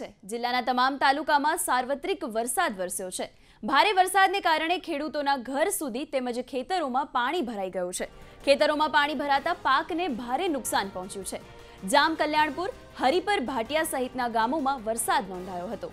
છે। જિલ્લાના તમામ તાલુકામાં સાર્વત્રિક વરસાદ વરસ્યો છે। ભારે વરસાદને કારણે ખેડૂતોના ઘર સુધી તેમજ ખેતરોમાં પાણી ભરાઈ ગયું છે। ખેતરોમાં પાણી ભરાતા પાકને ભારે નુકસાન પહોંચ્યું છે। જામ કલ્યાણપુર, હરિપર ભાટિયા સહિતના ગામોમાં વરસાદ નોંધાયો હતો।